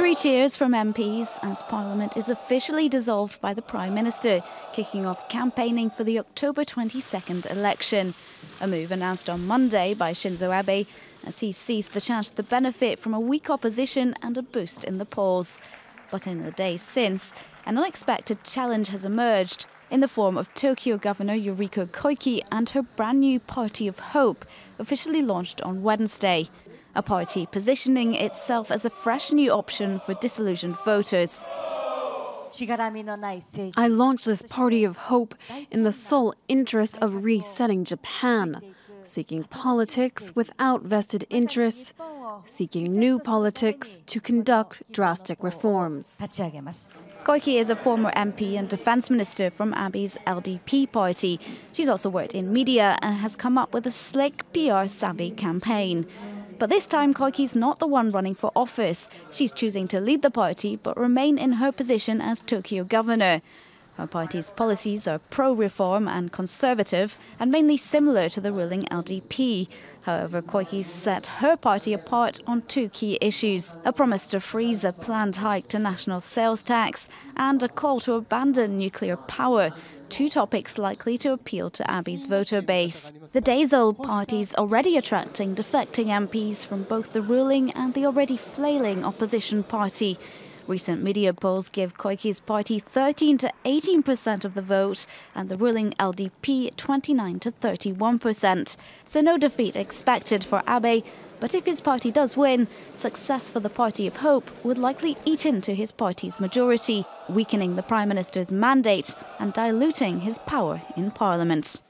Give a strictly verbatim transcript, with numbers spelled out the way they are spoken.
Three cheers from M Ps as Parliament is officially dissolved by the Prime Minister, kicking off campaigning for the October twenty-second election. A move announced on Monday by Shinzo Abe as he seized the chance to benefit from a weak opposition and a boost in the polls. But in the days since, an unexpected challenge has emerged in the form of Tokyo Governor Yuriko Koike and her brand new Party of Hope, officially launched on Wednesday. A party positioning itself as a fresh new option for disillusioned voters. I launched this Party of Hope in the sole interest of resetting Japan, seeking politics without vested interests, seeking new politics to conduct drastic reforms. Koike is a former M P and defence minister from Abe's L D P party. She's also worked in media and has come up with a slick P R-savvy campaign. But this time, Koike's not the one running for office. She's choosing to lead the party but remain in her position as Tokyo governor. Her party's policies are pro-reform and conservative and mainly similar to the ruling L D P. However, Koike's set her party apart on two key issues: a promise to freeze a planned hike to national sales tax and a call to abandon nuclear power. Two topics likely to appeal to Abe's voter base. The days-old party's already attracting defecting M Ps from both the ruling and the already flailing opposition party. Recent media polls give Koike's party thirteen to eighteen percent of the vote and the ruling L D P twenty-nine to thirty-one percent. So no defeat expected for Abe, but if his party does win, success for the Party of Hope would likely eat into his party's majority, weakening the Prime Minister's mandate and diluting his power in Parliament.